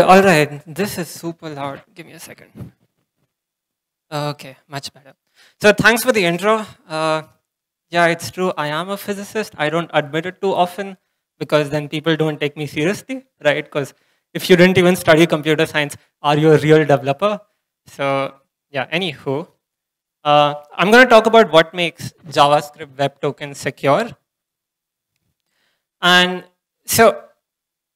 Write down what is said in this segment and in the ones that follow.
All right, this is super loud. Give me a second. Okay, much better. So thanks for the intro. Yeah, it's true, I am a physicist. I don't admit it too often because then people don't take me seriously, right? Because if you didn't even study computer science, are you a real developer? So yeah, anywho. I'm going to talk about what makes JavaScript web tokens secure. And so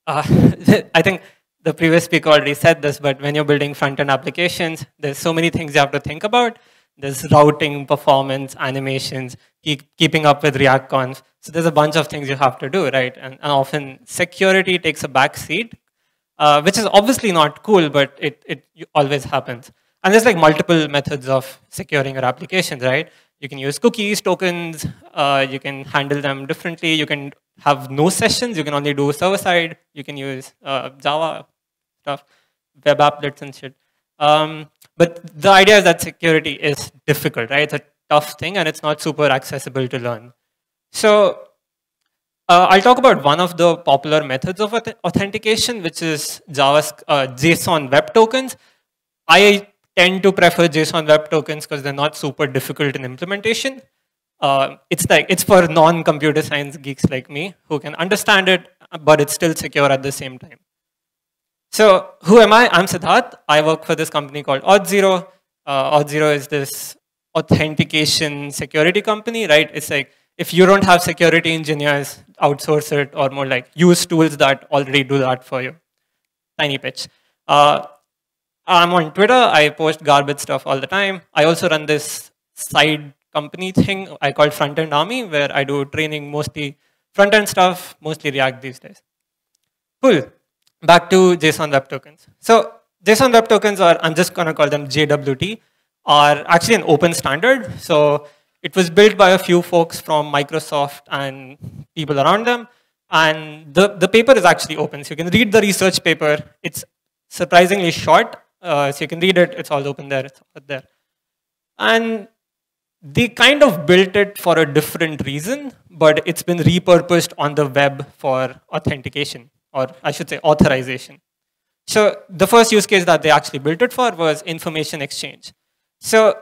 I think the previous speaker already said this, but when you're building front-end applications, there's so many things you have to think about. There's routing, performance, animations, keeping up with React conf. So there's a bunch of things you have to do, right? And often security takes a back seat, which is obviously not cool, but it always happens. And there's like multiple methods of securing your applications, right? You can use cookies, tokens, you can handle them differently, you can have no sessions, you can only do server-side, you can use Java stuff, web applets and shit. But the idea is that security is difficult, right? It's a tough thing and it's not super accessible to learn. So I'll talk about one of the popular methods of authentication, which is JSON Web Tokens. I tend to prefer JSON Web Tokens because they're not super difficult in implementation. It's for non-computer science geeks like me who can understand it, but it's still secure at the same time. So who am I? I'm Siddharth. I work for this company called Auth0. Auth0 is this authentication security company, right? It's like if you don't have security engineers, outsource it, or more like use tools that already do that for you. Tiny pitch. I'm on Twitter. I post garbage stuff all the time. I also run this side company thing I call Frontend Army, where I do training, mostly front-end stuff, mostly React these days. Cool. Back to JSON Web Tokens. So JSON Web Tokens, or I'm just going to call them JWT, are actually an open standard. So it was built by a few folks from Microsoft and people around them. And the paper is actually open. So you can read the research paper. It's surprisingly short. So you can read it. It's all open there. It's out there. And they kind of built it for a different reason, but it's been repurposed on the web for authentication, or I should say authorization. So the first use case that they actually built it for was information exchange. So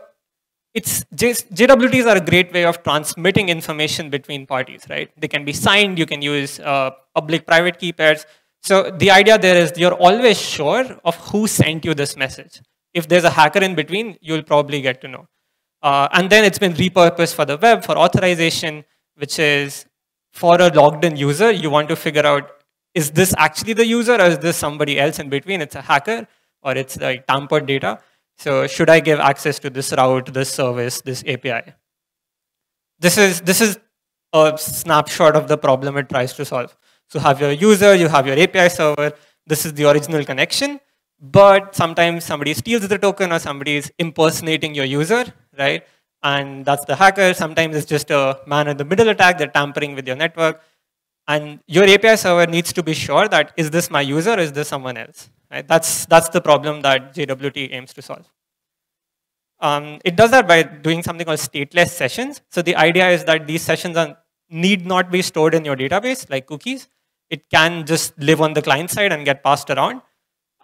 JWTs are a great way of transmitting information between parties, right? They can be signed. You can use public-private key pairs. So the idea there is you're always sure of who sent you this message. If there's a hacker in between, you'll probably get to know. And then it's been repurposed for the web for authorization, which is for a logged-in user, you want to figure out, is this actually the user or is this somebody else in between? It's a hacker or it's like tampered data. So should I give access to this route, this service, this API? This is a snapshot of the problem it tries to solve. So have your user, you have your API server. This is the original connection. But sometimes somebody steals the token or somebody is impersonating your user, right? And that's the hacker. Sometimes it's just a man-in-the-middle attack. They're tampering with your network. And your API server needs to be sure that, is this my user or is this someone else? Right? That's the problem that JWT aims to solve. It does that by doing something called stateless sessions. So the idea is that these sessions need not be stored in your database, like cookies. It can just live on the client side and get passed around.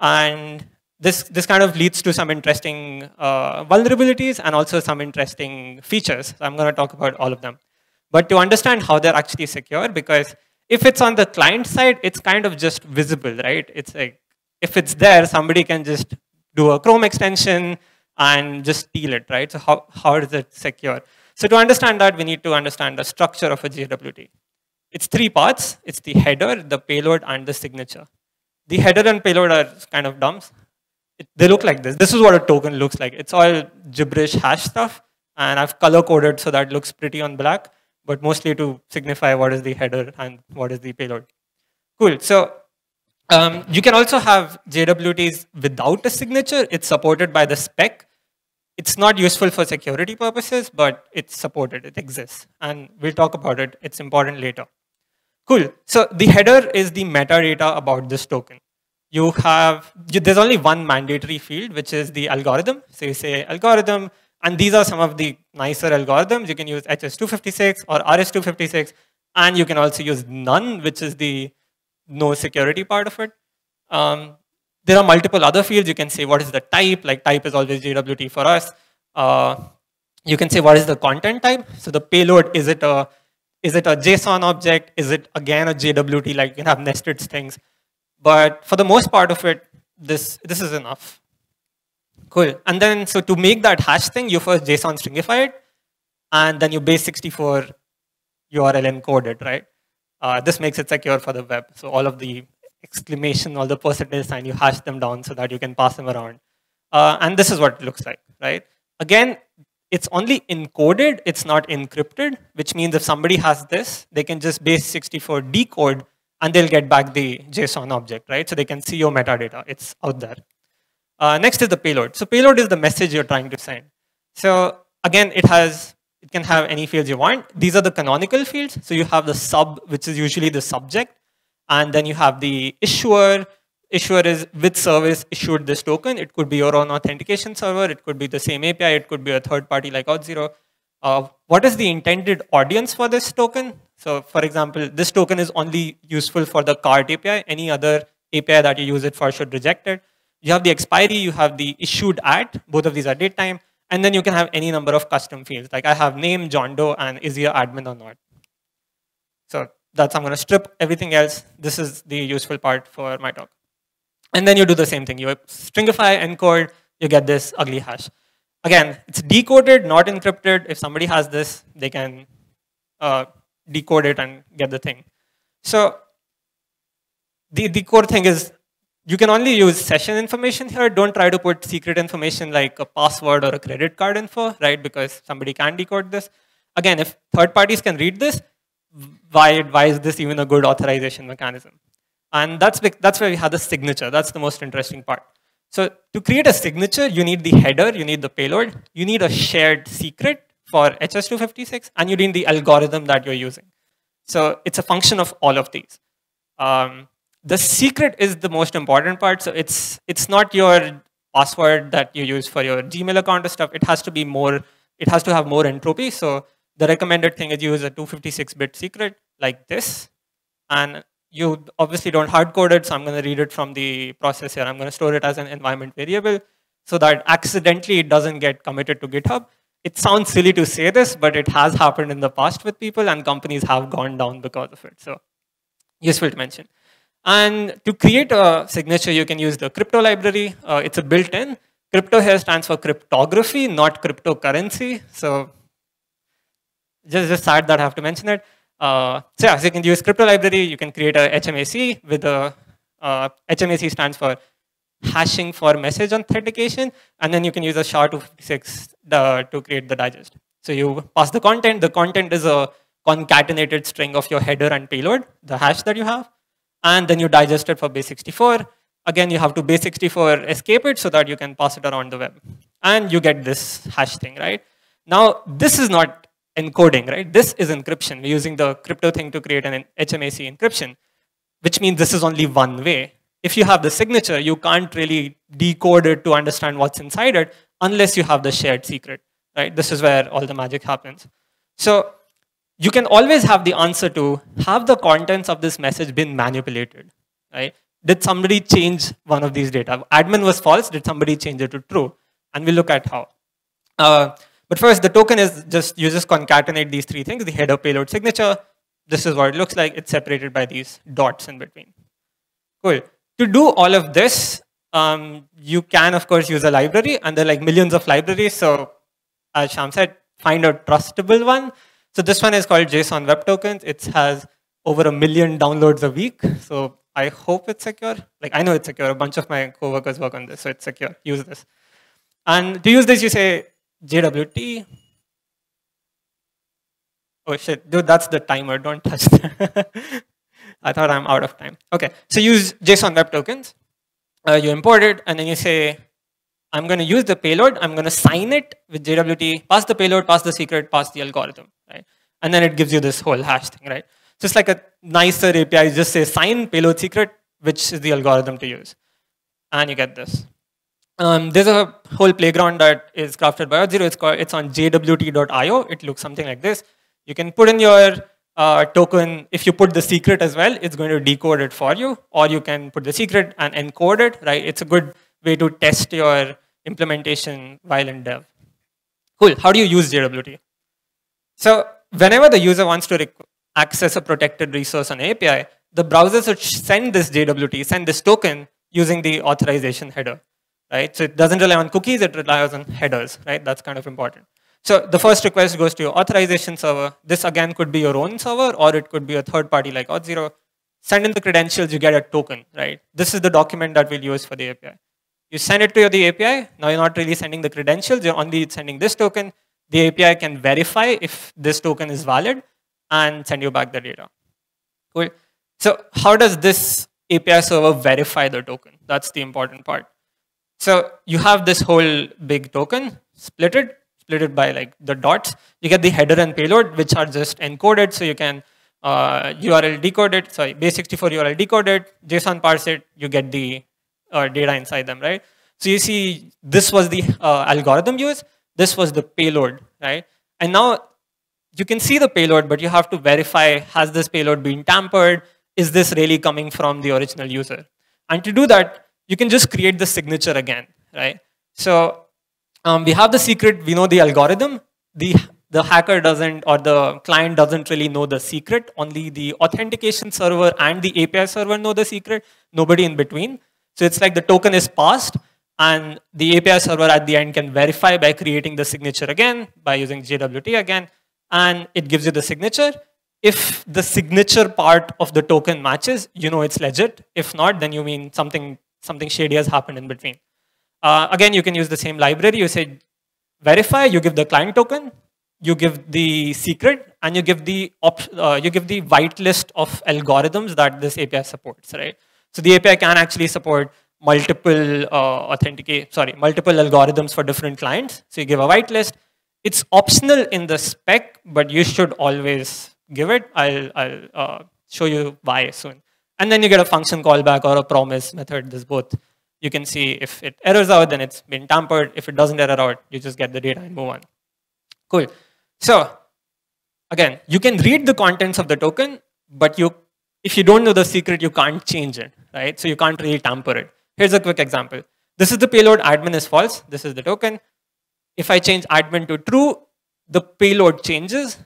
And this kind of leads to some interesting vulnerabilities and also some interesting features. So I'm going to talk about all of them. But to understand how they're actually secure, because if it's on the client side, it's kind of just visible, right? It's like, if it's there, somebody can just do a Chrome extension and just steal it, right? So how is it secure? So to understand that, we need to understand the structure of a JWT. It's three parts. It's the header, the payload, and the signature. The header and payload are kind of dumb. They look like this. This is what a token looks like. It's all gibberish hash stuff. And I've color-coded so that it looks pretty on black, but mostly to signify what is the header and what is the payload. Cool. So you can also have JWTs without a signature. It's supported by the spec. It's not useful for security purposes, but it's supported. It exists. And we'll talk about it. It's important later. Cool. So the header is the metadata about this token. There's only one mandatory field, which is the algorithm. So you say algorithm. And these are some of the nicer algorithms. You can use HS256 or RS256. And you can also use none, which is the no security part of it. There are multiple other fields. You can say what is the type, like type is always JWT for us. You can say what is the content type. So the payload, is it a JSON object? Is it again a JWT? Like you can have nested things. But for the most part of it, this is enough. Cool. And then so to make that hash thing, you first JSON stringify it, and then you base64 URL encode it, right? This makes it secure for the web. So all of the exclamation, all the percentage sign, you hash them down so that you can pass them around. And this is what it looks like, right? Again, it's only encoded, it's not encrypted, which means if somebody has this, they can just base64 decode and they'll get back the JSON object, right? So they can see your metadata, it's out there. Next is the payload. So payload is the message you're trying to send. So again, it can have any fields you want. These are the canonical fields. So you have the sub, which is usually the subject. And then you have the issuer. Issuer is which service issued this token. It could be your own authentication server. It could be the same API. It could be a third party like Auth0. What is the intended audience for this token? So for example, this token is only useful for the cart API. Any other API that you use it for should reject it. You have the expiry. You have the issued at. Both of these are date time. And then you can have any number of custom fields. Like I have name, John Doe, and is he an admin or not? So I'm going to strip everything else. This is the useful part for my talk. And then you do the same thing. You stringify, encode, you get this ugly hash. Again, it's decoded, not encrypted. If somebody has this, they can decode it and get the thing. So the core thing is, you can only use session information here. Don't try to put secret information like a password or a credit card info, right? Because somebody can decode this. Again, if third parties can read this, why is this even a good authorization mechanism? And that's where we have the signature. That's the most interesting part. So to create a signature, you need the header, you need the payload, you need a shared secret for HS256, and you need the algorithm that you're using. So it's a function of all of these. The secret is the most important part. So it's not your password that you use for your Gmail account or stuff. It has to be more, it has to have more entropy. So the recommended thing is you use a 256-bit secret like this. And you obviously don't hard code it. So I'm going to read it from the process here. I'm going to store it as an environment variable so that accidentally it doesn't get committed to GitHub. It sounds silly to say this, but it has happened in the past with people and companies have gone down because of it. So useful to mention. And to create a signature, you can use the crypto library. It's a built-in. Crypto here stands for cryptography, not cryptocurrency. So just sad that I have to mention it. So yeah, so you can use crypto library. You can create a HMAC with a HMAC stands for hashing for message authentication. And then you can use a SHA-256 to create the digest. So you pass the content. The content is a concatenated string of your header and payload, the hash that you have. And then you digest it for base64. Again, you have to base64 escape it so that you can pass it around the web. And you get this hash thing, right? Now, this is not encoding, right? This is encryption. We're using the crypto thing to create an HMAC encryption, which means this is only one way. If you have the signature, you can't really decode it to understand what's inside it unless you have the shared secret, right? This is where all the magic happens. So you can always have the answer to, have the contents of this message been manipulated, right? Did somebody change one of these data? Admin was false, did somebody change it to true? And we'll look at how. But first, the token is just, you just concatenate these three things, the header, payload, signature. This is what it looks like. It's separated by these dots in between. Cool. To do all of this, you can, of course, use a library, and there are like millions of libraries. So as Sham said, find a trustable one. So this one is called JSON Web Tokens. It has over 1 million downloads a week. So I hope it's secure. Like I know it's secure. A bunch of my coworkers work on this, so it's secure. Use this. And to use this, you say JWT. Oh shit, dude, that's the timer. Don't touch that. I thought I'm out of time. Okay, so use JSON Web Tokens. You import it, and then you say, I'm going to use the payload. I'm going to sign it with JWT. Pass the payload, pass the secret, pass the algorithm. Right? And then it gives you this whole hash thing, right? Just like a nicer API, you just say sign payload secret, which is the algorithm to use. And you get this. There's a whole playground that is crafted by Auth0. It's on JWT.io. It looks something like this. You can put in your token, if you put the secret as well, it's going to decode it for you, or you can put the secret and encode it, right? It's a good way to test your implementation while in dev. Cool, how do you use JWT? So whenever the user wants to access a protected resource on API, the browser should send this JWT, send this token using the authorization header, right? So it doesn't rely on cookies, it relies on headers, right? That's kind of important. So the first request goes to your authorization server. This again could be your own server, or it could be a third party like Auth0. Send in the credentials, you get a token, right? This is the document that we'll use for the API. You send it to the API. Now you're not really sending the credentials, you're only sending this token. The API can verify if this token is valid and send you back the data. Cool. So how does this API server verify the token? That's the important part. So you have this whole big token, split it by like the dots. You get the header and payload, which are just encoded, so you can URL decode it, sorry, base64 URL decode it, JSON parse it, you get the data inside them, right? So you see, this was the algorithm used, this was the payload, right? And now you can see the payload, but you have to verify, has this payload been tampered? Is this really coming from the original user? And to do that, you can just create the signature again, right? So we have the secret, we know the algorithm. The hacker doesn't, or the client doesn't really know the secret. Only the authentication server and the API server know the secret, nobody in between. So it's like the token is passed, and the API server at the end can verify by creating the signature again, by using JWT again, and it gives you the signature. If the signature part of the token matches, you know it's legit. If not, then you mean something shady has happened in between. Again, you can use the same library. You say verify, you give the client token, you give the secret, and you give the whitelist of algorithms that this API supports, right? So the API can actually support multiple multiple algorithms for different clients. So you give a whitelist. It's optional in the spec, but you should always give it. I'll show you why soon. And then you get a function callback or a promise method. There's both. You can see if it errors out, then it's been tampered. If it doesn't error out, you just get the data and move on. Cool. So again, you can read the contents of the token, but if you don't know the secret, you can't change it, right? So you can't really tamper it. Here's a quick example. This is the payload, admin is false. This is the token. If I change admin to true, the payload changes.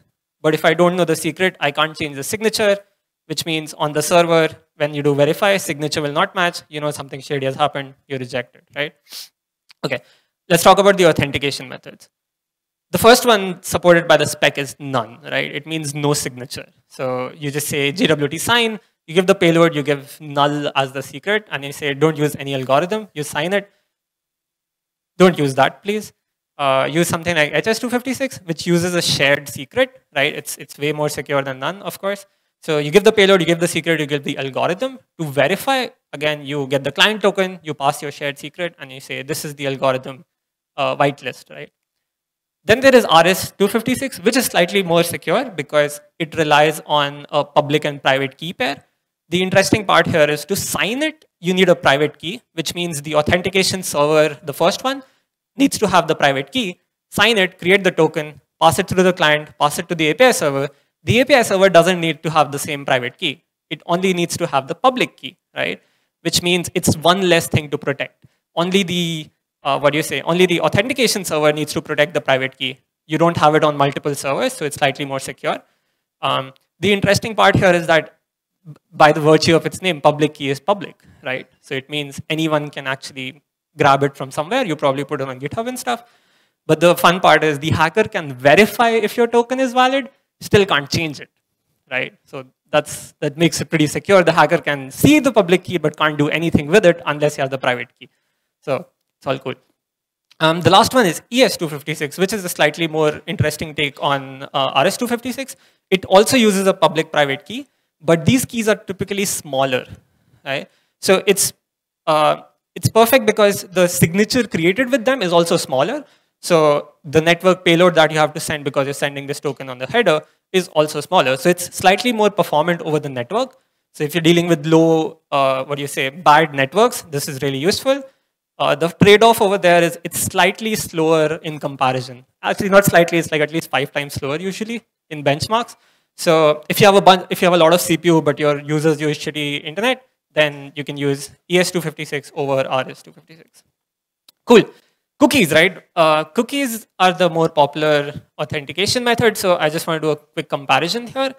But if I don't know the secret, I can't change the signature, which means on the server, when you do verify, signature will not match. You know something shady has happened, you reject it, right? Okay, let's talk about the authentication methods. The first one supported by the spec is none, right? It means no signature. So you just say JWT sign, you give the payload, you give null as the secret, and you say don't use any algorithm, you sign it. Don't use that, please. Use something like HS256, which uses a shared secret, right? It's way more secure than none, of course. So you give the payload, you give the secret, you give the algorithm. To verify, again, you get the client token, you pass your shared secret, and you say this is the algorithm whitelist, right? Then there is RS256, which is slightly more secure because it relies on a public and private key pair. The interesting part here is to sign it, you need a private key, which means the authentication server, the first one, needs to have the private key, sign it, create the token, pass it through the client, pass it to the API server. The API server doesn't need to have the same private key. It only needs to have the public key, right? Which means it's one less thing to protect. Only the, only the authentication server needs to protect the private key. You don't have it on multiple servers, so it's slightly more secure. The interesting part here is that by the virtue of its name, public key is public, right? So it means anyone can actually grab it from somewhere. You probably put it on GitHub and stuff. But the fun part is the hacker can verify if your token is valid, still can't change it, right? So that makes it pretty secure. The hacker can see the public key, but can't do anything with it unless he has the private key. So it's all cool. The last one is ES256, which is a slightly more interesting take on RS256. It also uses a public-private key, but these keys are typically smaller, right? So it's perfect because the signature created with them is also smaller. So the network payload that you have to send because you're sending this token on the header is also smaller. So it's slightly more performant over the network. So if you're dealing with low, bad networks, this is really useful. The trade-off over there is it's slightly slower in comparison. Actually, not slightly, it's like at least 5 times slower usually in benchmarks. So if you have a bunch, if you have a lot of CPU but your users use shitty internet, then you can use ES256 over RS256. Cool. Cookies, right? Cookies are the more popular authentication method. So I just want to do a quick comparison here.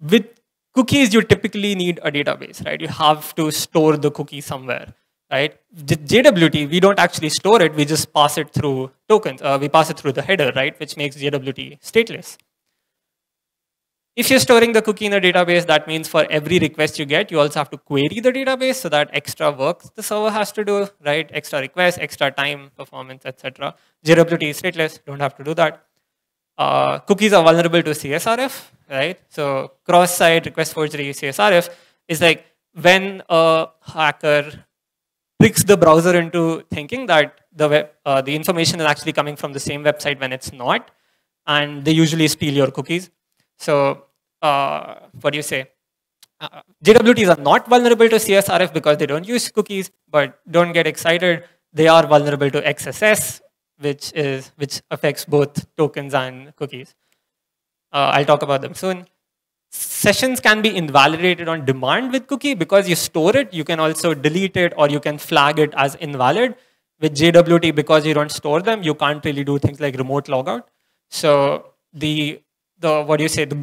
With cookies, you typically need a database, right? You have to store the cookie somewhere, right? JWT, we don't actually store it. We just pass it through tokens. We pass it through the header, right? Which makes JWT stateless. If you're storing the cookie in a database, that means for every request you get, you also have to query the database, so that extra work the server has to do, right? Extra requests, extra time, performance, etc. JWT is stateless, don't have to do that. Cookies are vulnerable to CSRF, right? So cross-site request forgery, CSRF, is like when a hacker tricks the browser into thinking that the information is actually coming from the same website when it's not, and they usually steal your cookies. So what do you say? JWTs are not vulnerable to CSRF because they don't use cookies, but don't get excited. They are vulnerable to XSS, which affects both tokens and cookies. I'll talk about them soon. Sessions can be invalidated on demand with cookie because you store it. You can also delete it, or you can flag it as invalid. With JWT, because you don't store them, you can't really do things like remote logout. So the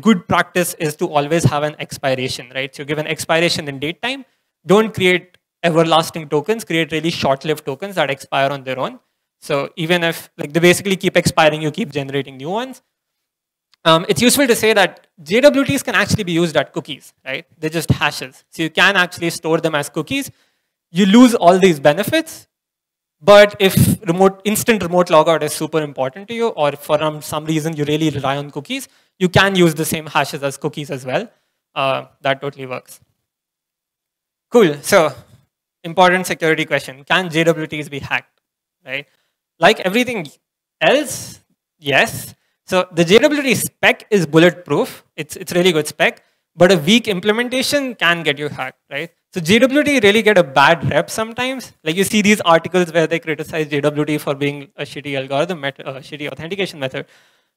good practice is to always have an expiration, right? So give an expiration in date time. Don't create everlasting tokens. Create really short-lived tokens that expire on their own. So even if they basically keep expiring, you keep generating new ones. It's useful to say that JWTs can actually be used at cookies, right? They're just hashes. So you can actually store them as cookies. You lose all these benefits. But if instant remote logout is super important to you, or for some reason you really rely on cookies, you can use the same hashes as cookies as well. That totally works. Cool. So important security question. Can JWTs be hacked? Right? Like everything else, yes. So the JWT spec is bulletproof. It's really good spec. But a weak implementation can get you hacked, right? So JWT really get a bad rep sometimes. Like you see these articles where they criticize JWT for being a shitty algorithm, shitty authentication method,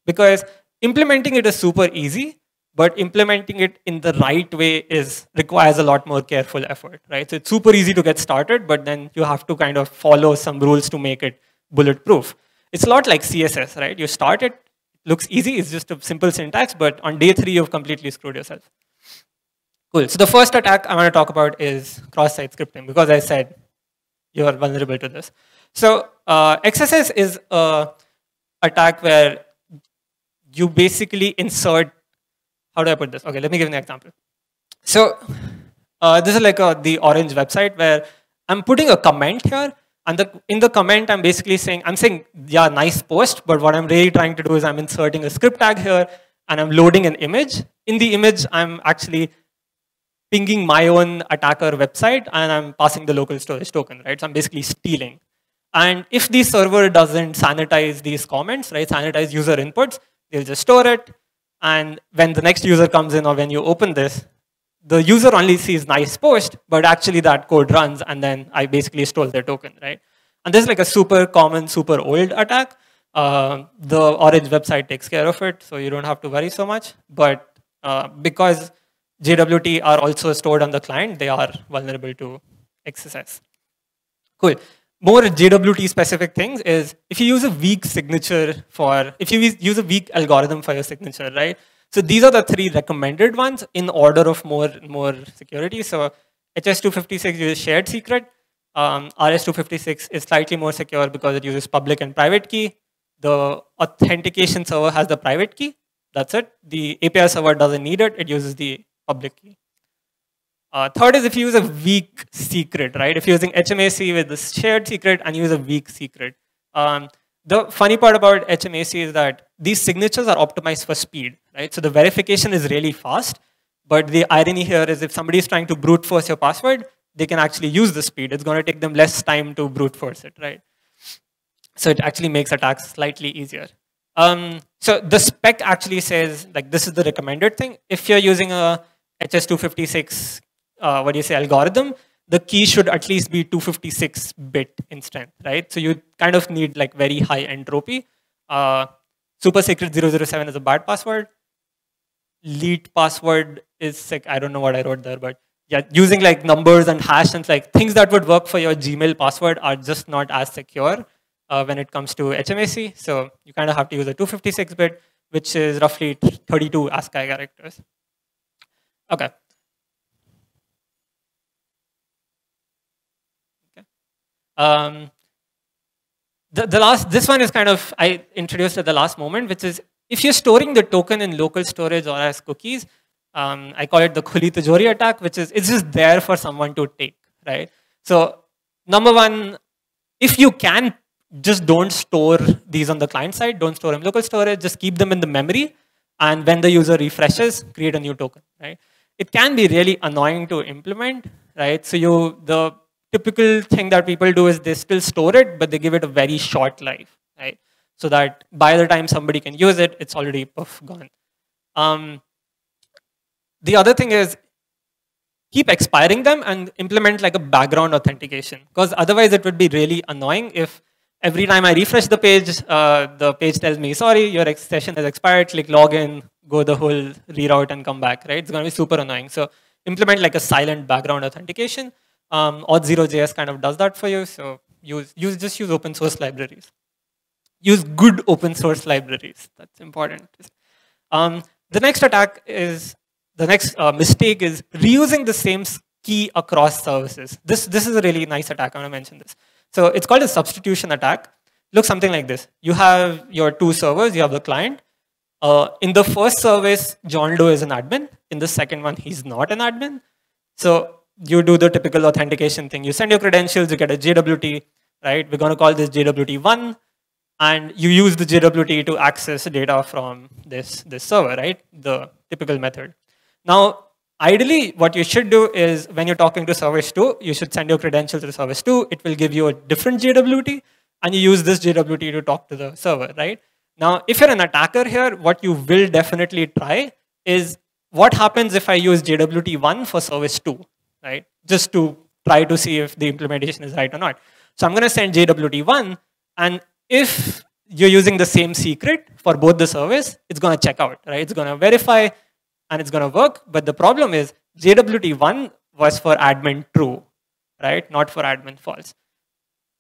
because implementing it is super easy, but implementing it in the right way requires a lot more careful effort, right? So it's super easy to get started, but then you have to kind of follow some rules to make it bulletproof. It's a lot like CSS, right? You start it, looks easy, it's just a simple syntax, but on day 3, you've completely screwed yourself. Cool. So the first attack I want to talk about is cross-site scripting, because I said you are vulnerable to this. So XSS is an attack where you basically insert, how do I put this? OK, let me give you an example. So this is like the orange website where I'm putting a comment here. And in the comment, I'm basically saying, yeah, nice post. But what I'm really trying to do is I'm inserting a script tag here, and I'm loading an image. In the image, I'm actually pinging my own attacker website, and I'm passing the local storage token, right? So I'm basically stealing. And if the server doesn't sanitize these comments, right, sanitize user inputs, they'll just store it. And when the next user comes in, or when you open this, the user only sees nice post, but actually that code runs, and then I basically stole their token, right? And this is like a super common, super old attack. The orange website takes care of it, so you don't have to worry so much. But because JWT are also stored on the client, they are vulnerable to XSS. Cool. More JWT specific things is if you use a weak signature for, if you use a weak algorithm for your signature, right? So these are the 3 recommended ones in order of more security. So HS256 uses shared secret. RS256 is slightly more secure because it uses public and private key. The authentication server has the private key. That's it. The API server doesn't need it. It uses the public key. Third is if you use a weak secret, right? If you're using HMAC with the shared secret and use a weak secret. The funny part about HMAC is that these signatures are optimized for speed, right? So the verification is really fast. But the irony here is if somebody is trying to brute force your password, they can actually use the speed. It's going to take them less time to brute force it, right? So it actually makes attacks slightly easier. So the spec actually says, like, this is the recommended thing. If you're using a HS256, algorithm, the key should at least be 256 bit in strength, right? So you kind of need like very high entropy. Super secret 007 is a bad password. lead password is like, I don't know what I wrote there, but yeah, using like numbers and hash and like things that would work for your Gmail password are just not as secure when it comes to HMAC. So you kind of have to use a 256-bit, which is roughly 32 ASCII characters. Okay. This one is kind of, I introduced at the last moment, which is if you're storing the token in local storage or as cookies, I call it the Khuli Tijori attack, which is, it's just there for someone to take, right? So number one, if you can, just don't store these on the client side, don't store them in local storage, just keep them in the memory. And when the user refreshes, create a new token, right? It can be really annoying to implement, right? So you, the typical thing that people do is they still store it, but they give it a very short life, right? So that by the time somebody can use it, it's already poof, gone. The other thing is keep expiring them and implement like a background authentication, because otherwise it would be really annoying if every time I refresh the page tells me, sorry, your session has expired, click login, go the whole reroute and come back, right? It's going to be super annoying. So implement like a silent background authentication. Auth0.js kind of does that for you. So just use open source libraries. Use good open source libraries. That's important. The next attack is, the next mistake is reusing the same key across services. This is a really nice attack. I want to mention this. So it's called a substitution attack. Looks something like this. You have your two servers. You have the client. In the first service, John Doe is an admin. In the second one, he's not an admin. So you do the typical authentication thing. You send your credentials. You get a JWT, right? We're going to call this JWT1. And you use the JWT to access data from this server, right? The typical method. Now, ideally, what you should do is when you're talking to service 2, you should send your credentials to service 2. It will give you a different JWT, and you use this JWT to talk to the server, right? Now, if you're an attacker here, what you will definitely try is what happens if I use JWT1 for service 2, right? Just to try to see if the implementation is right or not. So I'm going to send JWT1, and if you're using the same secret for both the service, it's going to check out, right? It's going to verify, and it's going to work. But the problem is JWT1 was for admin true, right? Not for admin false.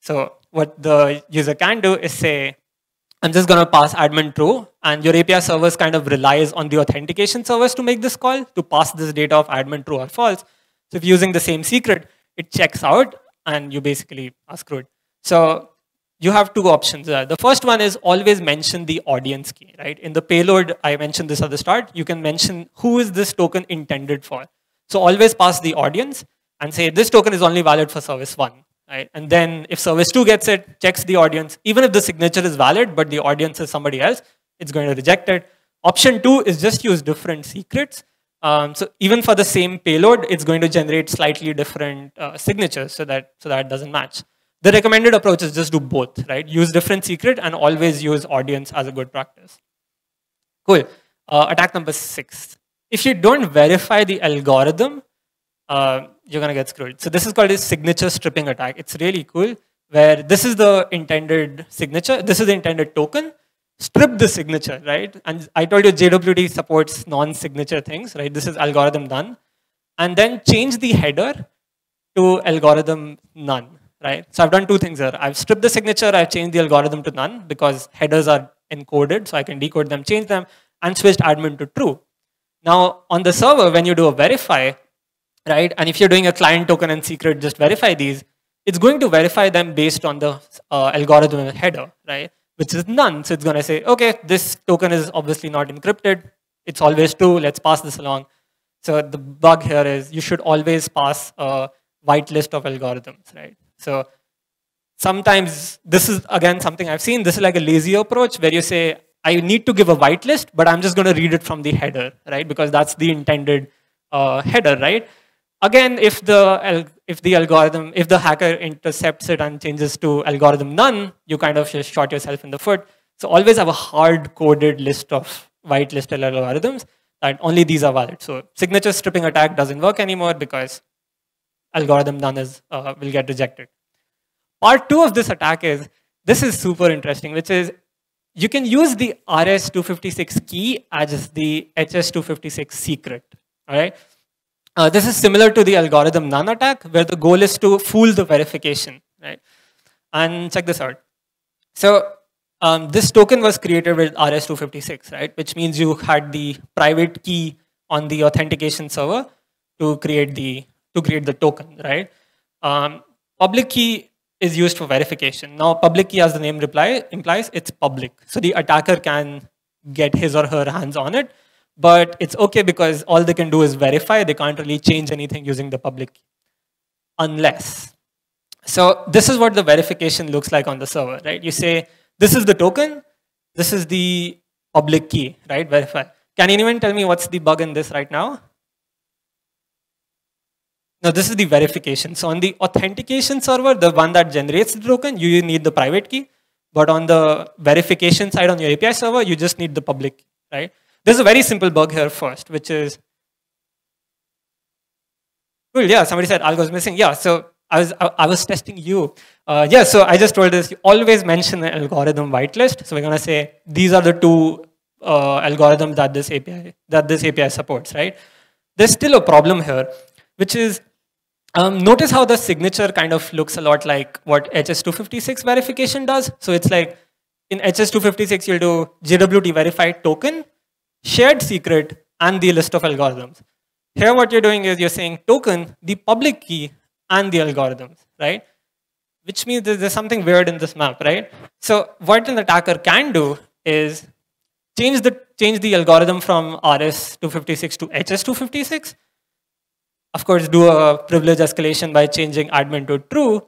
So what the user can do is say, I'm just going to pass admin true, and your API service kind of relies on the authentication service to make this call, to pass this data of admin true or false. So if you're using the same secret, it checks out, and you basically are screwed. So you have two options. The first one is always mention the audience key, right? In the payload, I mentioned this at the start. You can mention who is this token intended for. So always pass the audience and say, this token is only valid for service 1, right? And then if service 2 gets it, checks the audience. Even if the signature is valid, but the audience is somebody else, it's going to reject it. Option 2 is just use different secrets. So even for the same payload, it's going to generate slightly different signatures so that it doesn't match. The recommended approach is just do both, right? Use different secret and always use audience as a good practice. Cool. Attack number 6. If you don't verify the algorithm, you're going to get screwed. So this is called a signature stripping attack. It's really cool, where this is the intended signature. This is the intended token. Strip the signature, right? And I told you JWT supports non-signature things, right? This is algorithm none. And then change the header to algorithm none. Right? So I've done two things here. I've stripped the signature, I've changed the algorithm to none, because headers are encoded, so I can decode them, change them, and switched admin to true. Now, on the server, when you do a verify, right, and if you're doing a client token and secret, just verify these, it's going to verify them based on the algorithm header, right, which is none. So it's going to say, okay, this token is obviously not encrypted. It's always true. Let's pass this along. So the bug here is you should always pass a whitelist of algorithms, right? So sometimes this is, again, something I've seen. This is like a lazy approach where you say, I need to give a whitelist, but I'm just going to read it from the header, right? Because that's the intended header, right? Again, if the hacker intercepts it and changes to algorithm none, you kind of just shot yourself in the foot. So always have a hard-coded list of whitelisted algorithms that only these are valid. So signature stripping attack doesn't work anymore because algorithm none is, will get rejected. Part 2 of this attack is, this is super interesting, which is you can use the RS256 key as the HS256 secret. All right? This is similar to the algorithm none attack, where the goal is to fool the verification. Right? And check this out. So this token was created with RS256, right? Which means you had the private key on the authentication server to create the token, right? Public key is used for verification. Now, public key, as the name implies, it's public. So the attacker can get his or her hands on it, but it's okay because all they can do is verify. They can't really change anything using the public key, unless. So this is what the verification looks like on the server, right? You say, this is the token, this is the public key, right? Verify. Can anyone tell me what's the bug in this right now? Now, this is the verification. So on the authentication server, the one that generates the token, you need the private key. But on the verification side, on your API server, you just need the public key, right? There's a very simple bug here first, which is, well, yeah, somebody said algo is missing. Yeah, so I was testing you. Yeah, so I just told this, you always mention an algorithm whitelist. So we're gonna say, these are the two algorithms that this API supports, right? There's still a problem here, which is, notice how the signature kind of looks a lot like what HS256 verification does. So it's like, in HS256, you'll do JWT verify token, shared secret, and the list of algorithms. Here, what you're doing is you're saying token, the public key, and the algorithms, right? Which means there's something weird in this map, right? So what an attacker can do is change the algorithm from RS256 to HS256. Of course, do a privilege escalation by changing admin to true,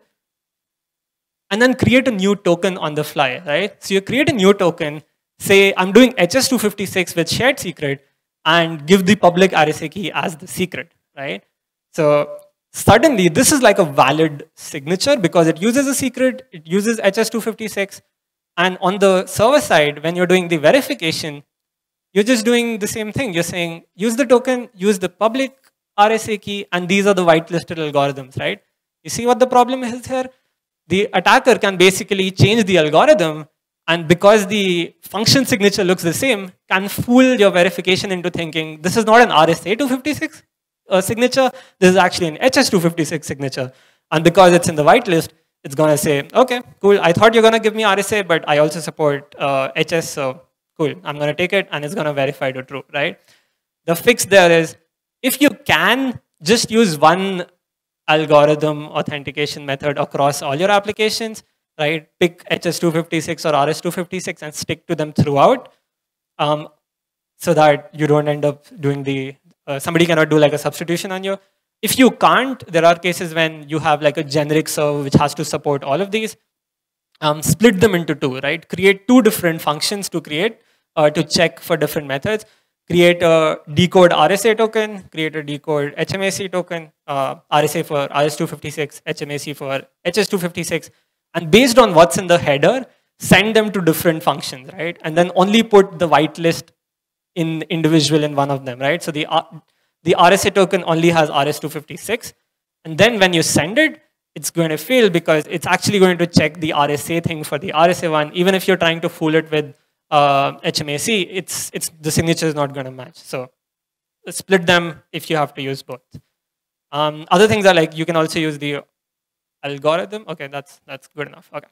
and then create a new token on the fly, right? So you create a new token, say, I'm doing HS256 with shared secret, and give the public RSA key as the secret, right? So suddenly, this is like a valid signature because it uses a secret, it uses HS256, and on the server side, when you're doing the verification, you're just doing the same thing. You're saying, use the token, use the public RSA key, and these are the whitelisted algorithms, right? You see what the problem is here? The attacker can basically change the algorithm, and because the function signature looks the same, can fool your verification into thinking, this is not an RSA256 signature, this is actually an HS256 signature. And because it's in the whitelist, it's gonna say, okay, cool, I thought you're gonna give me RSA, but I also support HS, so cool, I'm gonna take it, and it's gonna verify to true, right? The fix there is, if you can, just use one algorithm authentication method across all your applications, right? Pick HS256 or RS256 and stick to them throughout, so that you don't end up doing the, somebody cannot do like a substitution on you. If you can't, there are cases when you have like a generic server which has to support all of these. Split them into two, right? Create two different functions to create, to check for different methods. Create a decode RSA token, create a decode HMAC token, RSA for RS256, HMAC for HS256, and based on what's in the header, send them to different functions, right? And then only put the whitelist in individual in one of them, right? So the RSA token only has RS256, and then when you send it, it's going to fail because it's actually going to check the RSA thing for the RSA one, even if you're trying to fool it with HMAC, it's the signature is not going to match. So split them if you have to use both. Other things are like, you can also use the algorithm. Okay, that's good enough. Okay,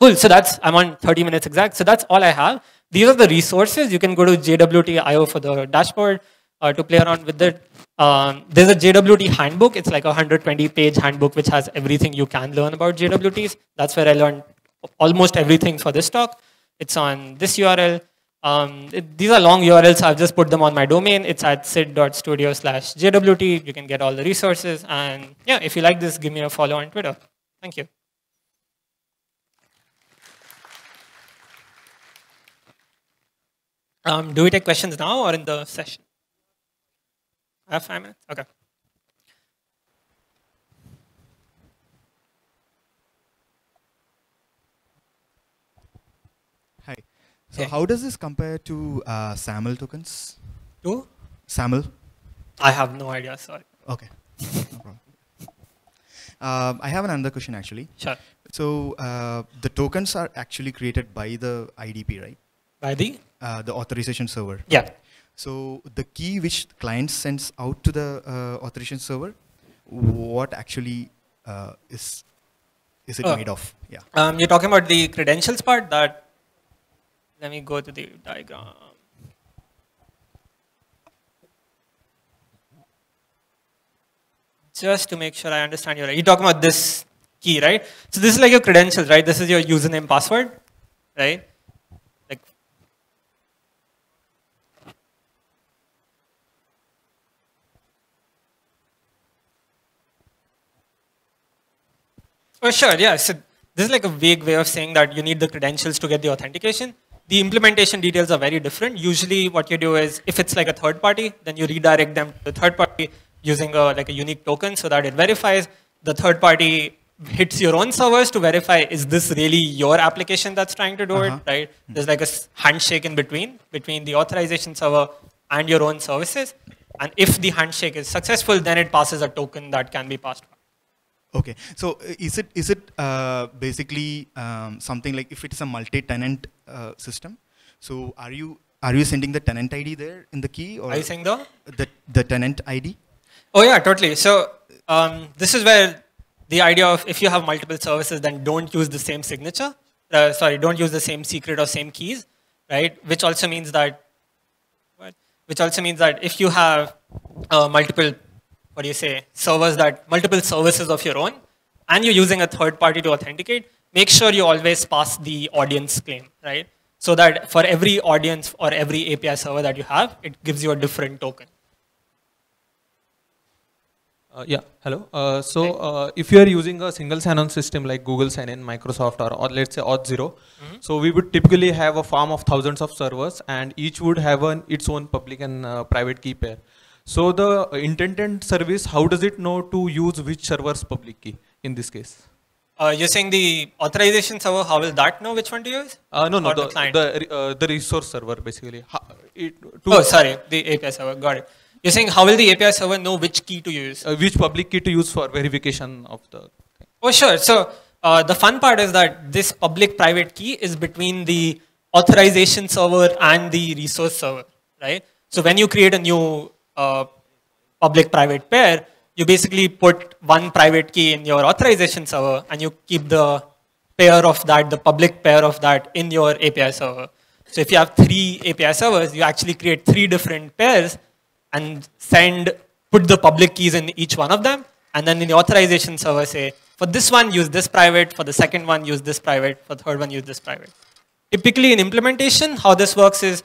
cool. So that's, I'm on 30 minutes exact. So that's all I have. These are the resources. You can go to JWT.io for the dashboard to play around with it. There's a JWT handbook. It's like a 120-page handbook which has everything you can learn about JWTs. That's where I learned almost everything for this talk. It's on this URL. These are long URLs, so I've just put them on my domain. It's at sid.studio/JWT. You can get all the resources. And yeah, if you like this, give me a follow on Twitter. Thank you. Do we take questions now or in the session? I have 5 minutes? Okay. So how does this compare to SAML tokens? To? SAML? I have no idea, sorry. Okay. No problem. I have another question, actually. Sure. So the tokens are actually created by the IDP, right? By the authorization server. Yeah. So the key which the client sends out to the authorization server, what actually is it made of? Yeah. You're talking about the credentials part. That let me go to the diagram. Just to make sure I understand you right. You're talking about this key, right? So this is like your credentials, right? This is your username, password, right? Like, oh, sure, yeah. So this is like a vague way of saying that you need the credentials to get the authentication. The implementation details are very different. Usually what you do is, if it's like a third party, then you redirect them to the third party using like a unique token so that it verifies. The third party hits your own servers to verify, is this really your application that's trying to do it, right? There's like a handshake in between the authorization server and your own services. And if the handshake is successful, then it passes a token that can be passed. Okay, so is it basically something like, if it's a multi-tenant system, so are you sending the tenant ID there in the key? Or are you saying the tenant ID? Oh yeah, totally. So this is where the idea of, if you have multiple services, then don't use the same signature. Don't use the same secret or same keys, right? Which also means that, if you have multiple services of your own, and you're using a third party to authenticate, make sure you always pass the audience claim, right? So that for every audience or every API server that you have, it gives you a different token. Yeah, hello. If you are using a single sign-on system like Google Sign-In, Microsoft, or let's say Auth0, so we would typically have a farm of thousands of servers, and each would have its own public and private key pair. So the intended service, how does it know to use which server's public key in this case? You're saying the authorization server, how will that know which one to use? No, the resource server, basically. The API server, got it. You're saying how will the API server know which key to use? Which public key to use for verification of the thing. Oh, sure. So the fun part is that this public-private key is between the authorization server and the resource server, right? So when you create a new public-private pair, you basically put one private key in your authorization server and you keep the pair of that, the public pair of that, in your API server. So if you have 3 API servers, you actually create 3 different pairs and put the public keys in each one of them, and then in the authorization server say, for this one use this private, for the second one use this private, for the third one use this private. Typically in implementation, how this works is,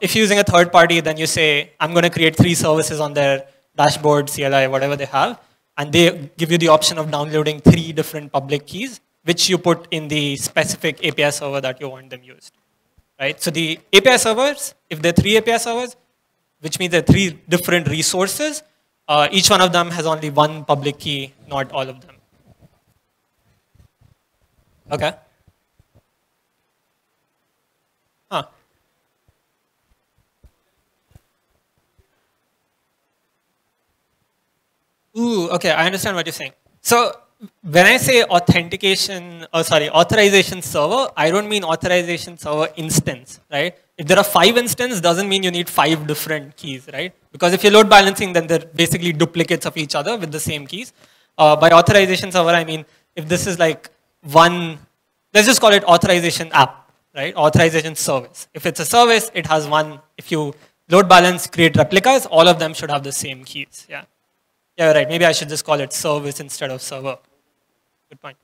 if you're using a third party, then you say, I'm going to create 3 services on their dashboard, CLI, whatever they have, and they give you the option of downloading 3 different public keys, which you put in the specific API server that you want them used. Right? So the API servers, if there are 3 API servers, which means there are 3 different resources. Each one of them has only one public key, not all of them. Okay. Huh. Ooh, okay, I understand what you're saying. So when I say authorization server, I don't mean authorization server instance, right? If there are 5 instances, doesn't mean you need 5 different keys, right? Because if you're load balancing, then they're basically duplicates of each other with the same keys. By authorization server, I mean, if this is like one, let's just call it authorization app, right? Authorization service. If it's a service, it has one. If you load balance, create replicas, all of them should have the same keys, yeah. Yeah, right. Maybe I should just call it service instead of server. Good point.